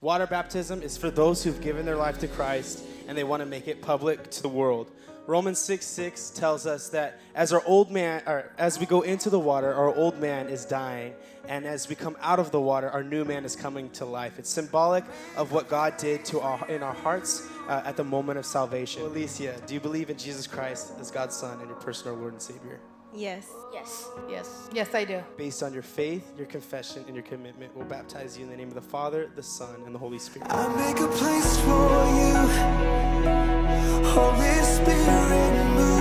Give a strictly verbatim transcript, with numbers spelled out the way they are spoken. Water baptism is for those who've given their life to Christ and they want to make it public to the world. Romans six six tells us that as our old man, or as we go into the water, our old man is dying, and as we come out of the water, our new man is coming to life. It's symbolic of what God did to our in our hearts uh, at the moment of salvation. Alicia, do you believe in Jesus Christ as God's Son and your personal Lord and Savior? Yes. Yes. Yes. Yes, I do. Based on your faith, your confession, and your commitment, we'll baptize you in the name of the Father, the Son, and the Holy Spirit. I make a place for you. Holy Spirit, move.